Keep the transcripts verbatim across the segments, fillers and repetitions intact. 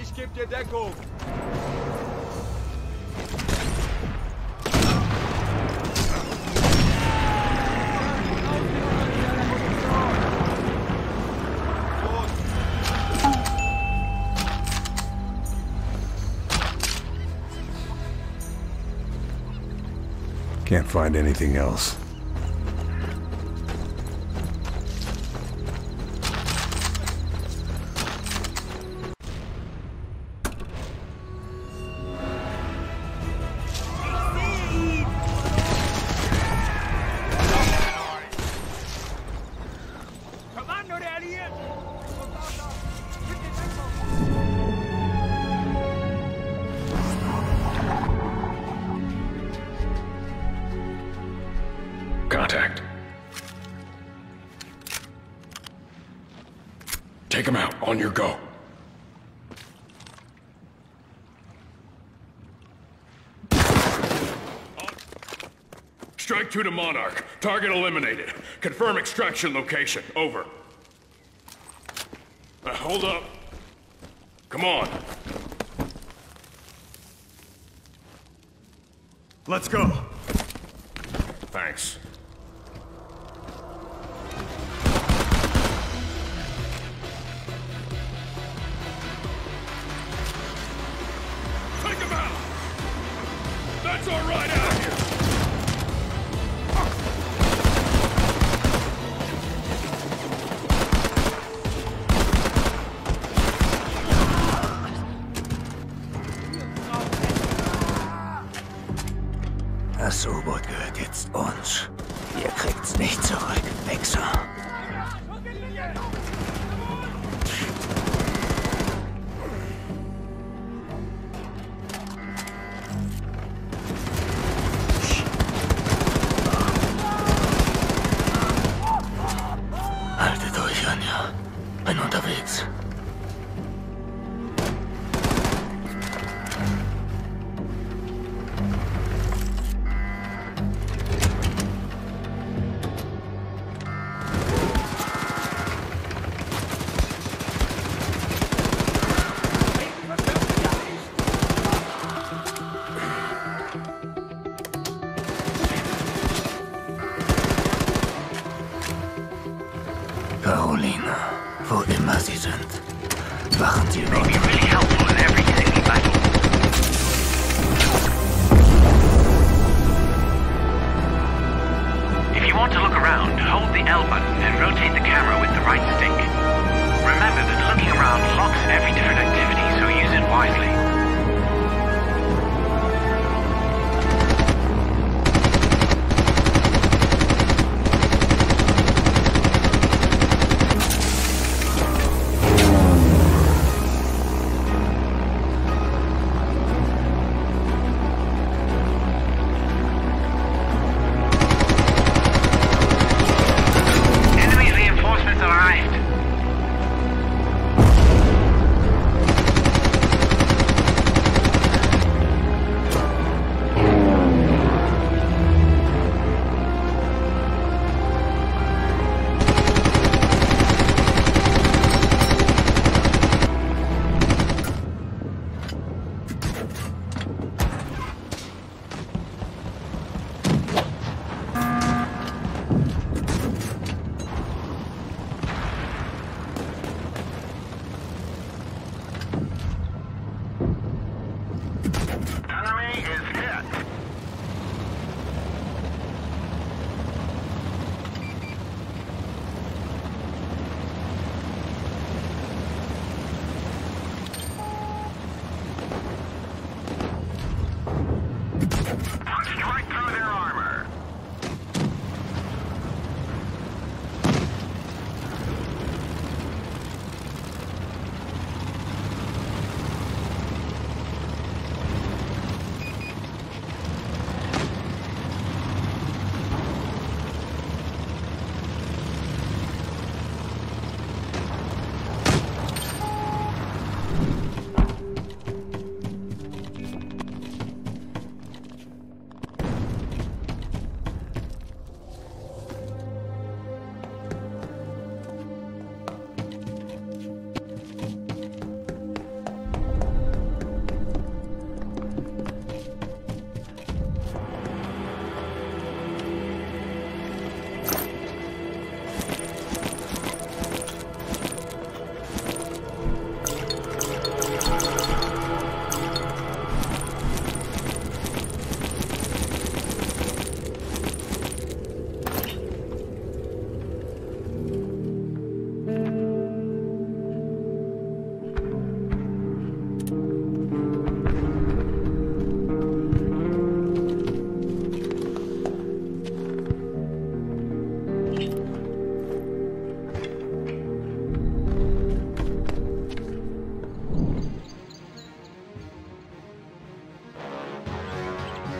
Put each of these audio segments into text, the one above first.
Ich geb dir Deckung. Can't find anything else. Contact. Take him out. On your go. Strike two to Monarch. Target eliminated. Confirm extraction location. Over. Uh, hold up. Come on. Let's go. Thanks. Das U-Boot gehört jetzt uns. Ihr kriegt's nicht zurück, Wichser. Halte durch, Anja. Bin unterwegs.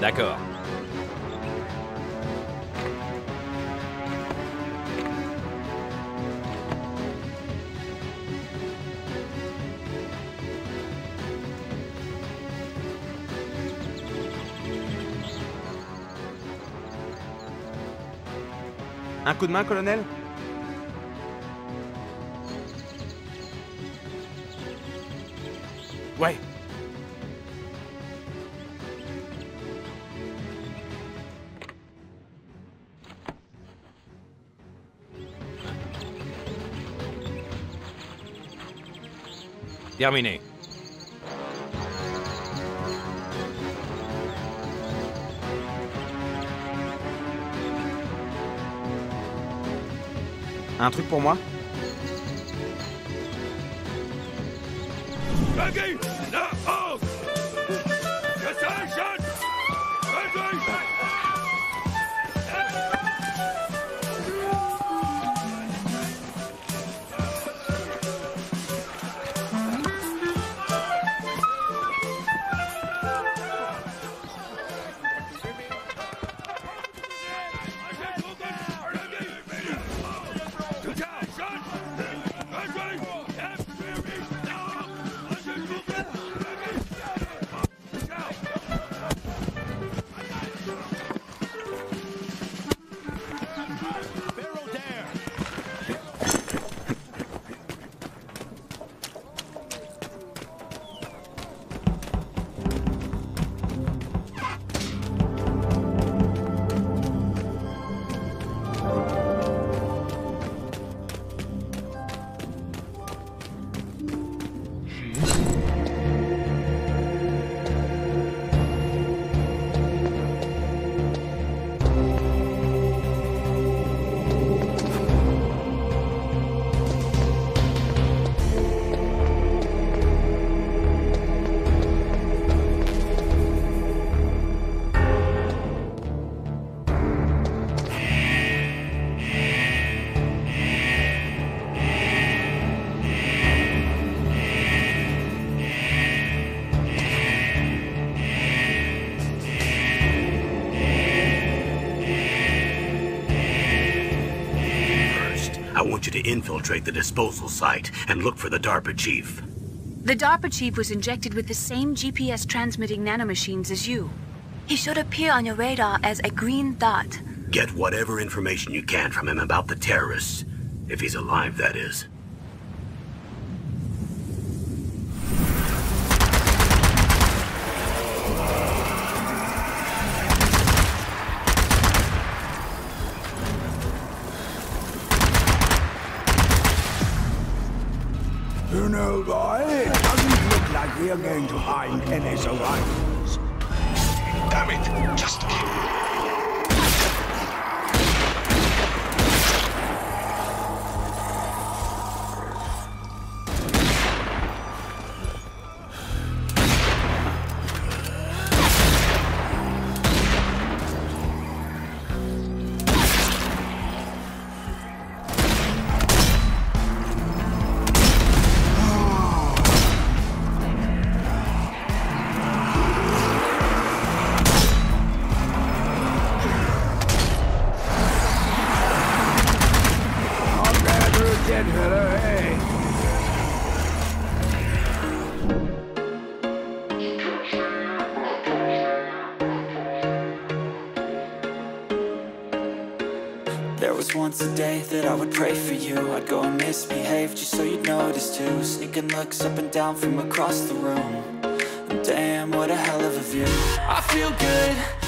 D'accord. Un coup de main, colonel ? Ouais. Terminé. Un truc pour moi ? Baggy, la hausse ! Que ça les jeunes ! Baggy ! To infiltrate the disposal site and look for the DARPA chief. The DARPA chief was injected with the same G P S transmitting nanomachines as you. He should appear on your radar as a green dot. Get whatever information you can from him about the terrorists. If he's alive, that is. We are going to find any survivors. Damn it! Just kill. There was once a day that I would pray for you. I'd go and misbehave just so you'd notice too. Sneaking looks up and down from across the room. Damn, what a hell of a view. I feel good.